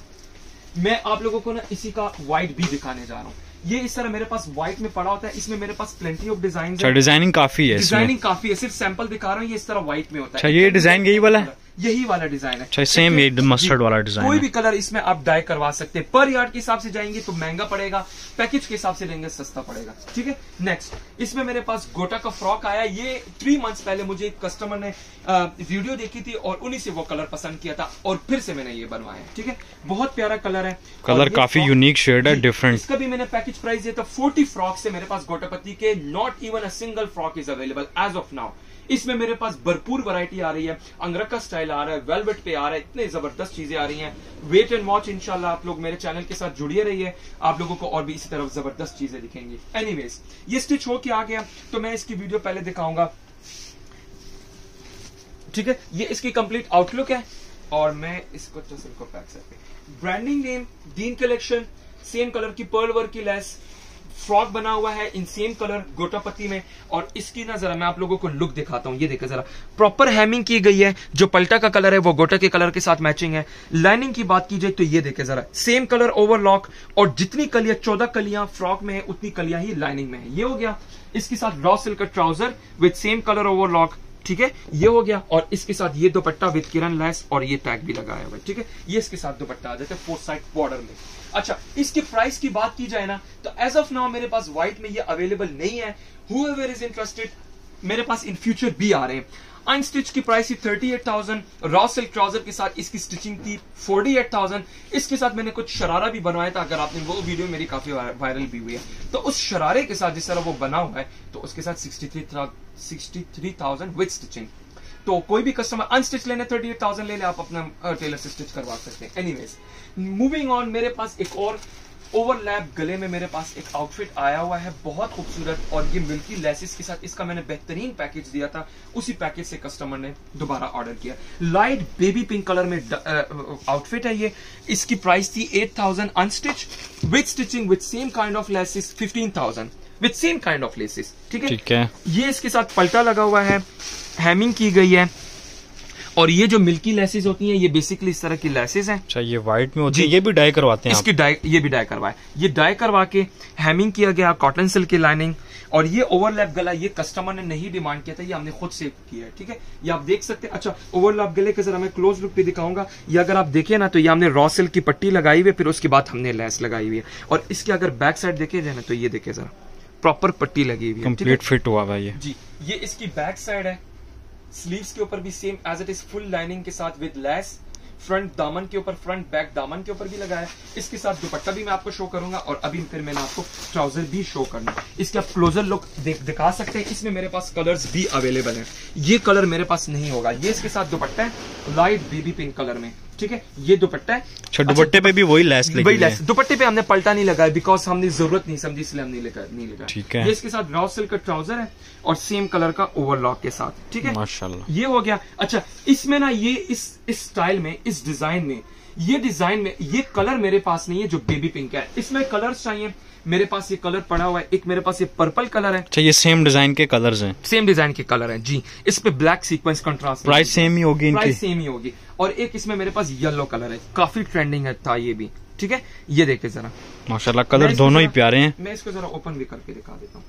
मैं आप लोगों को ना इसी का व्हाइट भी दिखाने जा रहा हूँ। ये इस तरह मेरे पास व्हाइट में पड़ा होता है, इसमें मेरे पास प्लेंटी ऑफ डिजाइन है, डिजाइनिंग काफी है, डिजाइनिंग काफी है, सिर्फ सैंपल दिखा रहा हूँ। ये इस तरह व्हाइट में होता है, ये डिजाइन यही वाला है, यही वाला डिजाइन है, सेम ये मस्टर्ड वाला डिजाइन। कोई भी कलर इसमें आप डाई करवा सकते हैं। पर यार्ड के हिसाब से जाएंगे तो महंगा पड़ेगा, पैकेज के हिसाब से लेंगे सस्ता पड़ेगा। ठीक है, नेक्स्ट इसमें मेरे पास गोटा का फ्रॉक आया। ये 3 मंथ्स पहले मुझे एक कस्टमर ने वीडियो देखी थी और उन्हीं से वो कलर पसंद किया था और फिर से मैंने ये बनवाया। ठीक है, बहुत प्यारा कलर है, कलर काफी यूनिक शेड है, डिफरेंट। इसका भी मैंने पैकेज प्राइस दिया था 40 फ्रॉक से। मेरे पास गोटापति के not even a single frock is available as of now. इसमें मेरे पास भरपूर वैरायटी आ रही है, अंगरखा स्टाइल आ रहा है, वेलवेट पे आ रहा है, इतने जबरदस्त चीजें आ रही हैं। वेट एंड वॉच, इंशाल्लाह आप लोग मेरे चैनल के साथ जुड़िए रहिए, आप लोगों को और भी इसी तरफ जबरदस्त चीजें दिखेंगी। एनीवेज, ये स्टिच होके आ गया तो मैं इसकी वीडियो पहले दिखाऊंगा। ठीक है, ये इसकी कंप्लीट आउटलुक है और मैं इसको branding name Deen collection, same colour की पर्ल वर्क की लेस, फ्रॉक बना हुआ है इन सेम कलर गोटापति में। और इसकी ना जरा मैं आप लोगों को लुक दिखाता हूं, ये देखिए जरा, प्रॉपर हैमिंग की गई है, जो पलटा का कलर है वो गोटा के कलर के साथ मैचिंग है। लाइनिंग की बात की जाए तो ये देखिए जरा, सेम कलर ओवरलॉक, और जितनी कलियां 14 कलियां फ्रॉक में है उतनी कलियां ही लाइनिंग में है। ये हो गया। इसके साथ रॉ सिल्क का trouser with same colour overlock. ठीक है, ये हो गया। और इसके साथ ये दुपट्टा विद किरण लैस और ये टैग भी लगाया हुआ है। ठीक है, ये इसके साथ दुपट्टा आ जाता है 4 साइड बॉर्डर में। अच्छा, इसके प्राइस की बात की जाए ना तो एज ऑफ नाउ मेरे पास व्हाइट में ये अवेलेबल नहीं है। हूएवर इज इंटरेस्टेड, मेरे पास इन फ्यूचर भी आ रहे हैं। अनस्टिच की प्राइस थी 38,000, रॉ सिल्क ट्राउजर के साथ इसकी स्टिचिंग थी 48,000। इसके साथ मैंने कुछ शरारा भी बनवाया था, अगर आपने वो वीडियो मेरी काफी वायरल भी हुई है, तो उस शरारे के साथ जिस तरह वो बना हुआ है तो उसके साथ 63,000 विद स्टिचिंग। तो कोई भी कस्टमर अनस्टिच लेने 38,000 ले ले, आप अपना टेलर से स्टिच करवा सकते हैं। एनीवेज, मूविंग ऑन, मेरे पास एक और ओवरलैप गले में मेरे पास एक आउटफिट आया हुआ है, बहुत खूबसूरत, और ये मिल्की लेसेस के साथ। इसका मैंने बेहतरीन पैकेज दिया था, उसी पैकेज से कस्टमर ने दोबारा ऑर्डर किया। लाइट बेबी पिंक कलर में आउटफिट है ये। इसकी प्राइस थी 8,000, unstitch with stitching with same kind of laces 15,000 with same kind of laces. ठीक है, ये इसके साथ पलटा लगा हुआ है, हैमिंग की गई है, और ये जो मिल्की लेसेस होती हैं ये बेसिकली इस तरह की लेसेस हैं। अच्छा, ये व्हाइट में होती है, ये भी डाई करवाते हैं, इसकी डाई, ये भी डाई करवाए, ये डाई करवा के हैमिंग किया गया, कॉटन सिल्क की लाइनिंग। और ये ओवरलैप गला, ये कस्टमर ने नहीं डिमांड किया था, ये हमने खुद सेव किया है। ठीक है, ये आप देख सकते हैं। अच्छा, ओवरलैप गले के जरा मैं क्लोज लुक पे दिखाऊंगा। ये अगर आप देखें ना तो ये हमने रॉ सिल्क की पट्टी लगाई हुई है, फिर उसके बाद हमने लेस लगाई हुई है। और इसके अगर बैक साइड देखे जाए ना तो ये देखे जरा, प्रॉपर पट्टी लगी हुई है, कंप्लीट फिट हुआ है ये। जी, ये इसकी बैक साइड है। स्लीव्स के ऊपर भी same as it is full lining के साथ विद लेस, फ्रंट दामन के ऊपर, फ्रंट बैक दामन के ऊपर भी लगाया। इसके साथ दुपट्टा भी मैं आपको शो करूंगा और अभी फिर मैंने आपको ट्राउजर भी शो करना। इसका आप क्लोजर लुक दिखा सकते हैं। इसमें मेरे पास कलर्स भी अवेलेबल हैं। ये कलर मेरे पास नहीं होगा। ये इसके साथ दुपट्टा है लाइट बेबी पिंक कलर में। ठीक है, ये दुपट्टा है। दुपट्टे पे भी वही लेस। दुपट्टे पे हमने पलटा नहीं लगाया बिकॉज हमने जरूरत नहीं समझी, इसलिए हमने नहीं लगाया। ठीक है, ये इसके साथ रॉ सिल्क का ट्राउजर है और सेम कलर का ओवरलॉक के साथ। ठीक है, माशाल्लाह, ये हो गया। अच्छा, इसमें ना ये इस स्टाइल में, इस डिजाइन में, ये कलर मेरे पास नहीं है जो बेबी पिंक है। इसमें कलर्स चाहिए, मेरे पास ये कलर पड़ा हुआ है। एक मेरे पास ये पर्पल कलर है। अच्छा, ये सेम डिजाइन के कलर्स हैं। सेम डिजाइन के कलर हैं जी। इस पे black sequence contrast, price same ही होगी, और एक इसमें मेरे पास येलो कलर है, काफी ट्रेंडिंग था ये भी। ठीक है, ये देखे जरा, माशाल्लाह कलर दोनों ही प्यारे हैं। मैं इसको जरा ओपन भी करके दिखा देता हूँ।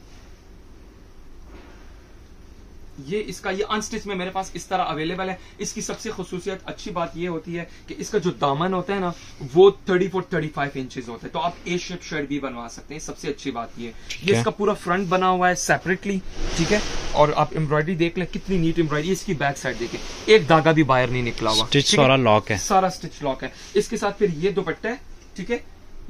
ये इसका ये अनस्टिच में मेरे पास इस तरह अवेलेबल है। इसकी सबसे खसूसियत अच्छी बात ये होती है कि इसका जो दामन होता है ना वो 34-35 इंचेस होता है, तो आप ए शेप शर्ट भी बनवा सकते हैं। सबसे अच्छी बात ये इसका पूरा फ्रंट बना हुआ है सेपरेटली, ठीक है। और आप एम्ब्रॉयडरी देख लें कितनी नीट एम्ब्रॉयडरी। इसकी बैक साइड देखें, एक धागा भी बाहर नहीं निकला हुआ, सारा लॉक है, सारा स्टिच लॉक है। इसके साथ फिर ये दुपट्टा है, ठीक है,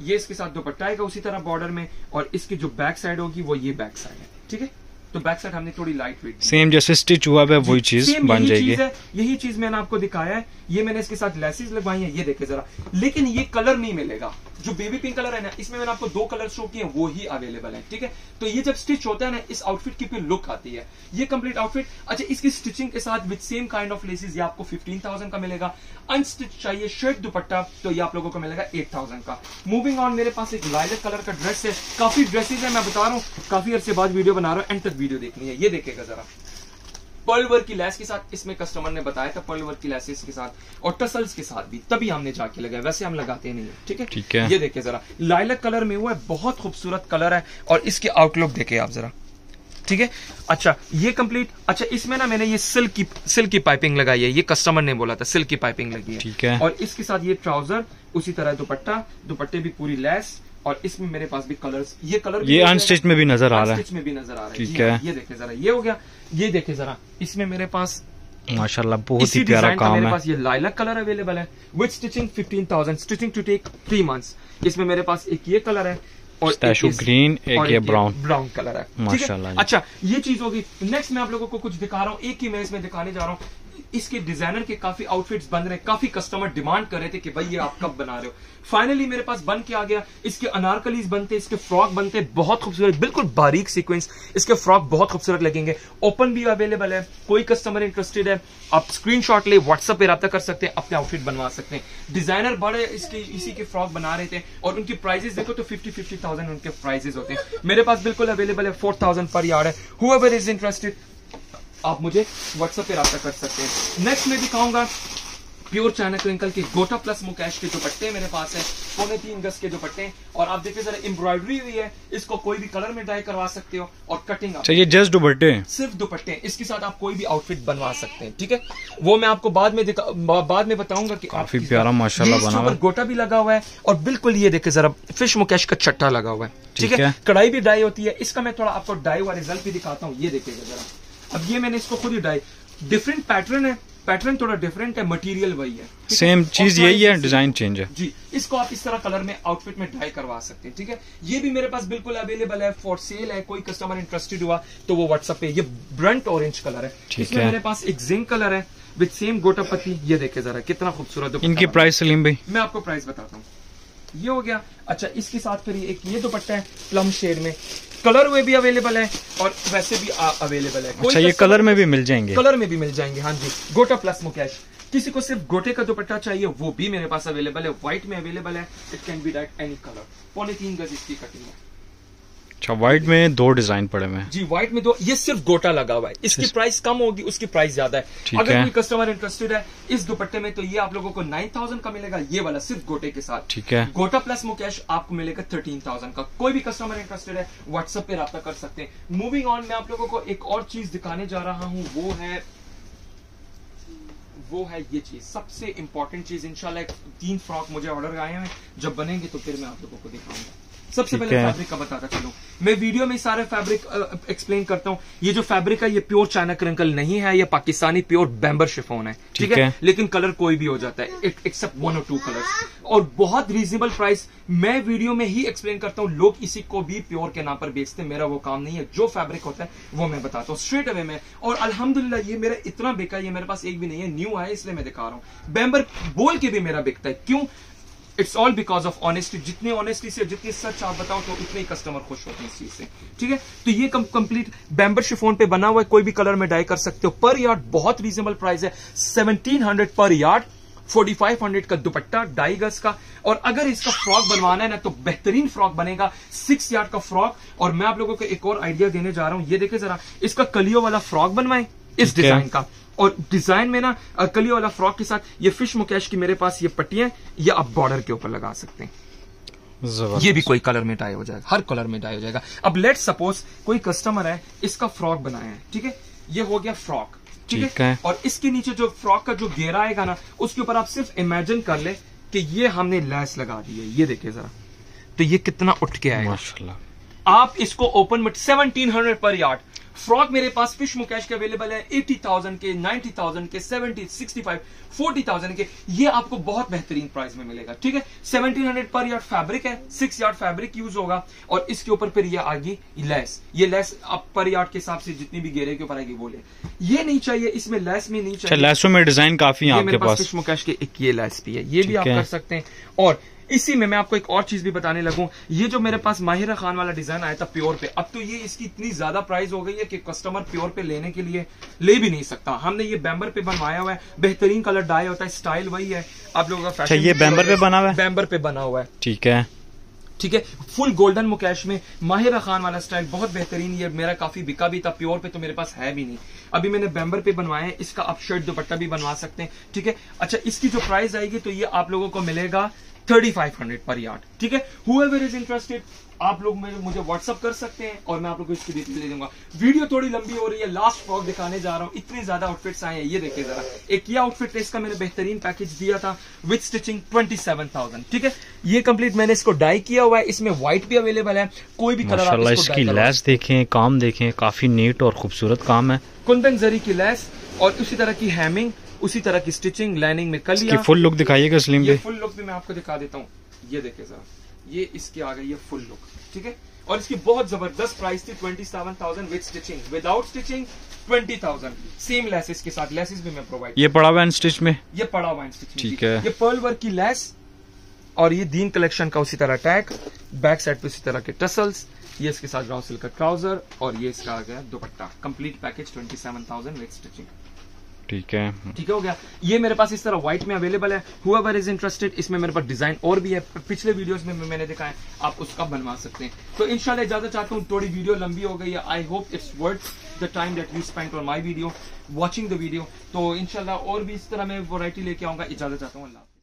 ये इसके साथ दुपट्टा आएगा उसी तरह बॉर्डर में। और इसकी जो बैक साइड होगी वो ये बैक साइड है, ठीक है। तो बैक साइड हमने थोड़ी लाइट वेट सेम जैसे स्टिच हुआ है वही चीज बन जाएगी। यही चीज मैंने आपको दिखाया है। ये मैंने इसके साथ लेसेस लगवाई है, ये देखे जरा। लेकिन ये कलर नहीं मिलेगा, जो बेबी पिंक कलर है ना, इसमें मैंने आपको 2 कलर शो किए हैं, वो ही अवेलेबल है, ठीक है। तो ये जब स्टिच होता है ना इस आउटफिट की फिर लुक आती है, ये कंप्लीट आउटफिट। अच्छा, इसकी स्टिचिंग के साथ with same kind of laces ये आपको 15,000 का मिलेगा। अनस्टिच चाहिए शर्ट दुपट्टा तो ये आप लोगों को मिलेगा 8,000 का। मूविंग ऑन, मेरे पास एक लाइलक कलर का ड्रेस है। काफी ड्रेसेज है, मैं बता रहा हूँ, काफी अरसे बाद वीडियो बना रहा हूँ, एंड तक वीडियो देखनी है। ये देखेगा जरा, पर्ल वर्क की लैस के साथ, इसमें कस्टमर ने बताया था पर्ल वर्क की लैसेस के साथ और टसल्स के साथ भी, तभी हमने जाके लगाया, वैसे हम लगाते नहीं, ठीक है, ठीक है। ये देखिए जरा, लाइलक कलर में हुआ है, बहुत खूबसूरत कलर है। और इसकी आउटलुक देखिए आप जरा, ठीक है। अच्छा ये कंप्लीट। अच्छा इसमें ना मैंने ये सिल्क की पाइपिंग लगाई है, ये कस्टमर ने बोला था सिल्क की पाइपिंग लगी है, ठीक है। और इसके साथ ये ट्राउजर, उसी तरह दुपट्टा, दुपट्टे भी पूरी लैस। और इसमें मेरे पास भी कलर्स, ये कलर भी, ये अनस्टिच में भी नजर आ रहा है, ठीक है। ये देखे जरा, ये हो गया। ये देखे जरा, इसमें मेरे पास माशाल्लाह बहुत ही प्यारा काम है। मेरे पास ये लाइलक कलर अवेलेबल है with stitching 15,000, stitching to take 3 months। इसमें मेरे पास एक ये कलर है और ग्रीन, एक ये ब्राउन कलर है, माशाल्लाह। अच्छा ये चीज होगी। नेक्स्ट मैं आप लोगों को कुछ दिखा रहा हूँ, एक ही मैं इसमें दिखाने जा रहा हूँ। इसके डिजाइनर के काफी आउटफिट्स बन रहे, काफी कस्टमर डिमांड कर रहे थे कि भाई ये आप कब बना रहे हो। फाइनली मेरे पास बन के आ गया। इसके अनारकलीज बनते, इसके फ्रॉक बनते, बहुत खूबसूरत, बिल्कुल बारीक सीक्वेंस, इसके फ्रॉक बहुत खूबसूरत लगेंगे। ओपन भी अवेलेबल है, कोई कस्टमर इंटरेस्टेड है आप स्क्रीनशॉट ले व्हाट्सएप पे राब्ता कर सकते हैं, अपने आउटफिट बनवा सकते हैं। डिजाइनर बड़े इसके इसी के फ्रॉक बना रहे थे और उनके प्राइजेस देखो तो 50-50,000 उनके प्राइजेस होते हैं। मेरे पास बिल्कुल अवेलेबल है, 4,000 पर यार्ड है। हुएवर इज इंटरेस्टेड आप मुझे व्हाट्सएप पे राब्ता कर सकते हैं। नेक्स्ट मैं दिखाऊंगा प्योर चाइना क्रिंकल के गोटा प्लस मुकेश के दुपट्टे मेरे पास है, 2.25 गज के दुपट्टे। और आप देखिए जरा एम्ब्रॉयडरी हुई है, इसको कोई भी कलर में डाई करवा सकते हो। और कटिंग चाहिए जस्ट दुपट्टे, सिर्फ दुपट्टे, इसके साथ आप कोई भी आउटफिट बनवा सकते हैं, ठीक है। वो मैं आपको बाद में बताऊंगा कि काफी प्यारा माशाल्लाह बना हुआ है, गोटा भी लगा हुआ है। और बिल्कुल ये देखिए जरा, फिश मुकेश का चट्टा लगा हुआ है, ठीक है। कढ़ाई भी डाई होती है, इसका मैं थोड़ा आपको डाई वाला रिजल्ट भी दिखाता हूँ। ये देखिएगा जरा, अब ये मैंने इसको खुद ही डाई, डिफरेंट पैटर्न है, पैटर्न थोड़ा डिफरेंट है, मटेरियल वही है, सेम चीज यही है, डिजाइन चेंज है जी। इसको आप इस तरह कलर में आउटफिट में डाई करवा सकते हैं, ठीक है। ये भी मेरे पास बिल्कुल अवेलेबल है, फॉर सेल है, कोई कस्टमर इंटरेस्टेड हुआ तो वो व्हाट्सएप पे। ये ब्रंट ऑरेंज कलर है, इसमें मेरे पास एक जिंक कलर है विद सेम गोटा पति। ये देखे जरा कितना खूबसूरत। इनकी प्राइस सलीम भाई मैं आपको प्राइस बताता हूँ। ये हो गया। अच्छा इसके साथ फिर एक ये दुपट्टा है प्लम शेड में, कलर वे भी अवेलेबल है और वैसे भी अवेलेबल है। अच्छा ये कलर में भी मिल जाएंगे, कलर में भी मिल जाएंगे, हाँ जी। गोटा प्लस मुकेश, किसी को सिर्फ गोटे का दुपट्टा चाहिए वो भी मेरे पास अवेलेबल है, व्हाइट में अवेलेबल है। It can be dyed any colour, 3.25 गज इसकी कटिंग है। अच्छा व्हाइट में 2 डिजाइन पड़े हुए हैं जी, व्हाइट में 2। ये सिर्फ गोटा लगा हुआ है, इसकी प्राइस कम होगी, उसकी प्राइस ज्यादा है। अगर कोई कस्टमर इंटरेस्टेड है इस दुपट्टे में तो ये आप लोगों को 9,000 का मिलेगा, ये वाला सिर्फ गोटे के साथ, ठीक है। गोटा प्लस मुकेश आपको मिलेगा 13,000 का। कोई भी कस्टमर इंटरेस्टेड है व्हाट्सएप पे राब्ता कर सकते हैं। मूविंग ऑन, मैं आप लोगों को एक और चीज दिखाने जा रहा हूँ, वो है ये चीज, सबसे इंपॉर्टेंट चीज। इंशाल्लाह 3 फ्रॉक मुझे ऑर्डर आए हैं, जब बनेंगे तो फिर मैं आप लोगों को दिखाऊंगा। सबसे पहले फैब्रिक का बताता चलूं, मैं वीडियो में सारे फैब्रिक एक्सप्लेन करता हूं। ये जो फैब्रिक है ये प्योर चाइना क्रिंकल नहीं है, ये पाकिस्तानी प्योर बैम्बर शिफॉन है, ठीक है। लेकिन कलर कोई भी हो जाता है एक्सेप्ट 1 और 2 कलर्स, और बहुत रीजनेबल प्राइस। मैं वीडियो में ही एक्सप्लेन करता हूं, लोग इसी को भी प्योर के नाम पर बेचते हैं, मेरा वो काम नहीं है। जो फैब्रिक होता है वो मैं बताता हूँ स्ट्रेट अवे में। और अल्हम्दुलिल्लाह ये मेरा इतना बिका, ये मेरे पास एक भी नहीं है, न्यू है इसलिए मैं दिखा रहा हूँ। बैम्बर बोल के भी मेरा बिकता है, क्यों? It's all because of honesty. जितनी ऑनेस्टी से, जितनी सच आप बताओ तो उतने ही कस्टमर खुश होते हैं इस चीज से, ठीक है। तो ये कंप्लीट बैम्बर शिफॉन पे बना हुआ है, कोई भी कलर में डाई कर सकते हो। पर यार्ड बहुत रीजनेबल प्राइस है, 1,700 पर यार्ड, 4,500 का दुपट्टा, 2.5 गज का। और अगर इसका फ्रॉक बनवाना है ना तो बेहतरीन फ्रॉक बनेगा, 6 यार्ड का फ्रॉक। और मैं आप लोगों को एक और आइडिया देने जा रहा हूँ, ये देखे जरा, इसका कलियो वाला फ्रॉक बनवाए इस डिजाइन का। और डिजाइन में ना कली वाला फ्रॉक के साथ ये फिश मुकेश की मेरे पास ये पट्टियां, ये आप बॉर्डर के ऊपर लगा सकते हैं, ये भी कोई कलर में डाई हो जाएगा, हर कलर में डाई हो जाएगा। अब लेट्स सपोज कोई कस्टमर है इसका फ्रॉक बनाया है, ठीक है। ये हो गया फ्रॉक, ठीक है। और इसके नीचे जो फ्रॉक का जो घेरा आएगा ना, उसके ऊपर आप सिर्फ इमेजिन कर ले कि ये हमने लैस लगा दी है, ये देखिए जरा, तो ये कितना उठ के आएगा माशाल्लाह। आप इसको ओपन में 1700 पर यार्ड। फ्रॉक मेरे पास फिश मुकेश के अवेलेबल है 80,000 के, 90,000 के, 70, 65, 40,000 के, ये आपको बहुत बेहतरीन प्राइस में मिलेगा, ठीक है। 1700 पर यार्ड फैब्रिक है, 6 यार्ड फैब्रिक यूज होगा और इसके ऊपर फिर ये आएगी लेस। ये लेस आप पर यार्ड के हिसाब से जितनी भी घेरे के ऊपर आएगी वो ले, ये नहीं चाहिए इसमें लेस में नहीं चाहिए। लेसों में डिजाइन काफी है आपके पास। फिश मुकेश के एक ये लेस भी है, ये भी आप कर सकते हैं। और इसी में मैं आपको एक और चीज भी बताने लगूं, ये जो मेरे पास माहिरा खान वाला डिजाइन आया था प्योर पे, अब तो ये इसकी इतनी ज्यादा प्राइस हो गई है कि कस्टमर प्योर पे लेने के लिए ले भी नहीं सकता। हमने ये बैम्बर पे बनवाया हुआ है, बेहतरीन कलर डाई होता है, स्टाइल वही है आप लोगों का। ये बैम्बर पे बना हुआ है, बैम्बर पे बना हुआ है, ठीक है, ठीक है। फुल गोल्डन मुकेश में माहिरा खान वाला स्टाइल बहुत बेहतरीन। ये मेरा काफी बिका भी था, प्योर पे तो मेरे पास है भी नहीं, अभी मैंने बैम्बर पे बनवाए हैं। इसका आप शर्ट दुपट्टा भी बनवा सकते हैं, ठीक है। अच्छा, इसकी जो प्राइस आएगी तो ये आप लोगों को मिलेगा 3500 पर यार्ड, ठीक है। Whoever is interested, आप लोग मुझे व्हाट्सअप कर सकते हैं और मैं आप लोगों को इसकी डिटेल दे दूंगा। वीडियो थोड़ी लंबी हो रही है, लास्ट फ्रॉक दिखाने जा रहा हूँ, इतने ज्यादा आउटफिट्स आए हैं। ये देखिए जरा, एक ये आउटफिट है, इसका मैंने बेहतरीन पैकेज दिया था विद स्टिचिंग 27,000, ठीक है। ये कंप्लीट मैंने इसको डाई किया हुआ है, इसमें व्हाइट भी अवेलेबल है, कोई भी कलर। इसकी लैस देखें, काम देखें, काफी नीट और खूबसूरत काम है। कुंदन जरी की लैस और उसी तरह की हैमिंग, उसी तरह की स्टिचिंग, लाइनिंग में कलियां। फुल लुक दिखाइएगा स्लिम पे, फुल लुक भी मैं आपको दिखा देता हूं। ये देखिए जरा, ये इसकी आ गई है फुल लुक, ठीक है। और इसकी बहुत जबरदस्त प्राइस थी 27,000 with stitching, without stitching 20,000। Same laces के साथ, लेसेस भी मैं प्रोवाइड। ये पड़ा हुआ है स्टिच में, ये पड़ा हुआ है स्टिच में, ठीक है। ये पर्ल वर्क की लेस और ये दीन कलेक्शन का उसी तरह टैग, बैक साइड पे उसी तरह के टसल्स, ये इसके साथ राउ सिल्क का ट्राउजर और ये इसका आ गया dupatta. Complete package 27,000 with stitching, ठीक है, ठीक हो गया। ये मेरे पास इस तरह व्हाइट में अवेलेबल है, whoever is interested। इसमें मेरे पास डिजाइन और भी है, पिछले वीडियोस में मैंने दिखाया, आप उसका बनवा सकते हैं। तो इंशाल्लाह इजाजत चाहता हूँ, थोड़ी वीडियो लंबी हो गई है। I hope it's worth the time that you spend on my video, watching the video. तो इंशाल्लाह और भी इस तरह मैं वैरायटी लेके आऊंगा। इजाजत चाहता हूँ, अल्लाह।